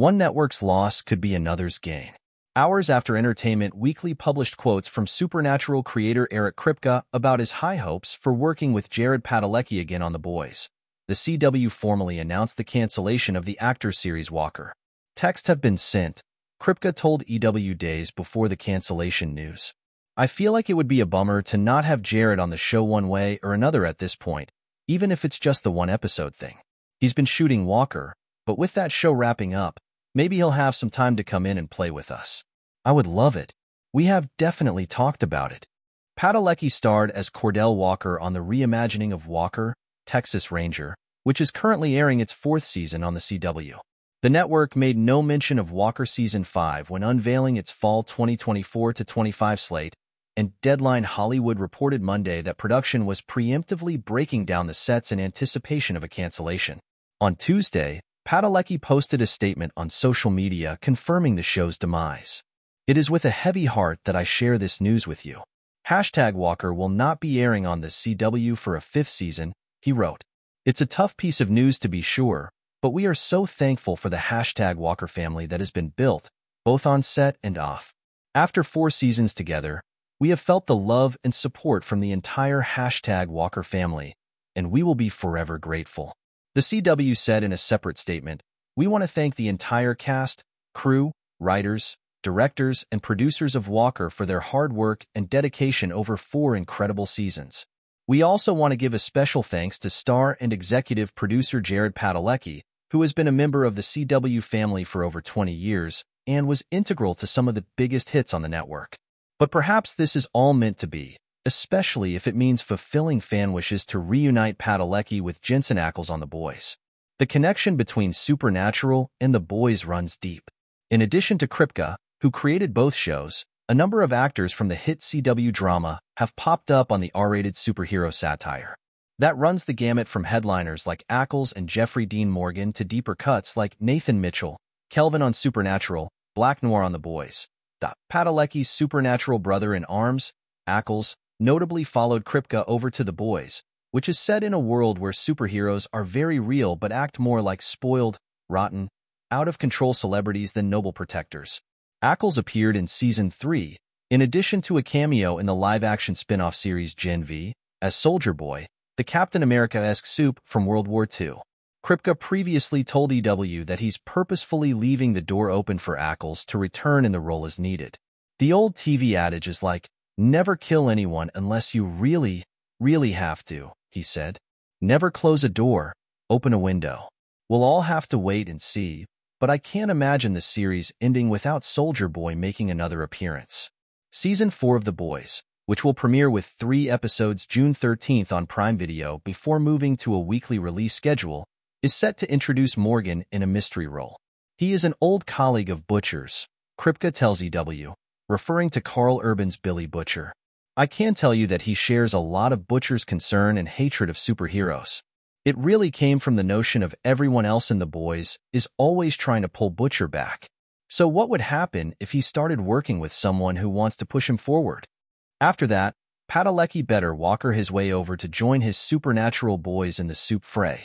One network's loss could be another's gain. Hours after Entertainment Weekly published quotes from Supernatural creator Eric Kripke about his high hopes for working with Jared Padalecki again on The Boys, the CW formally announced the cancellation of the actor series Walker. Texts have been sent, Kripke told EW days before the cancellation news. I feel like it would be a bummer to not have Jared on the show one way or another at this point, even if it's just the one episode thing. He's been shooting Walker, but with that show wrapping up, maybe he'll have some time to come in and play with us. I would love it. We have definitely talked about it. Padalecki starred as Cordell Walker on the reimagining of Walker, Texas Ranger, which is currently airing its 4th season on the CW. The network made no mention of Walker Season 5 when unveiling its fall 2024-25 slate, and Deadline Hollywood reported Monday that production was preemptively breaking down the sets in anticipation of a cancellation. On Tuesday, Padalecki posted a statement on social media confirming the show's demise. It is with a heavy heart that I share this news with you. #Walker will not be airing on the CW for a 5th season, he wrote. It's a tough piece of news to be sure, but we are so thankful for the #Walker family that has been built, both on set and off. After 4 seasons together, we have felt the love and support from the entire #Walker family, and we will be forever grateful. The CW said in a separate statement, we want to thank the entire cast, crew, writers, directors, and producers of Walker for their hard work and dedication over 4 incredible seasons. We also want to give a special thanks to star and executive producer Jared Padalecki, who has been a member of the CW family for over 20 years and was integral to some of the biggest hits on the network. But perhaps this is all meant to be, especially if it means fulfilling fan wishes to reunite Padalecki with Jensen Ackles on The Boys. The connection between Supernatural and The Boys runs deep. In addition to Kripke, who created both shows, a number of actors from the hit CW drama have popped up on the R-rated superhero satire. That runs the gamut from headliners like Ackles and Jeffrey Dean Morgan to deeper cuts like Nathan Mitchell, Kelvin on Supernatural, Black Noir on The Boys. Padalecki's supernatural brother-in-arms, Ackles, notably followed Kripke over to The Boys, which is set in a world where superheroes are very real but act more like spoiled, rotten, out-of-control celebrities than noble protectors. Ackles appeared in Season 3, in addition to a cameo in the live-action spin-off series Gen V, as Soldier Boy, the Captain America-esque soup from World War II. Kripke previously told EW that he's purposefully leaving the door open for Ackles to return in the role as needed. The old TV adage is like, never kill anyone unless you really, really have to, he said. Never close a door, open a window. We'll all have to wait and see, but I can't imagine the series ending without Soldier Boy making another appearance. Season 4 of The Boys, which will premiere with 3 episodes June 13th on Prime Video before moving to a weekly release schedule, is set to introduce Morgan in a mystery role. He is an old colleague of Butcher's, Kripke tells EW, referring to Carl Urban's Billy Butcher. I can tell you that he shares a lot of Butcher's concern and hatred of superheroes. It really came from the notion of everyone else in The Boys is always trying to pull Butcher back. So what would happen if he started working with someone who wants to push him forward? After that, Padalecki better Walker his way over to join his supernatural boys in the soup fray.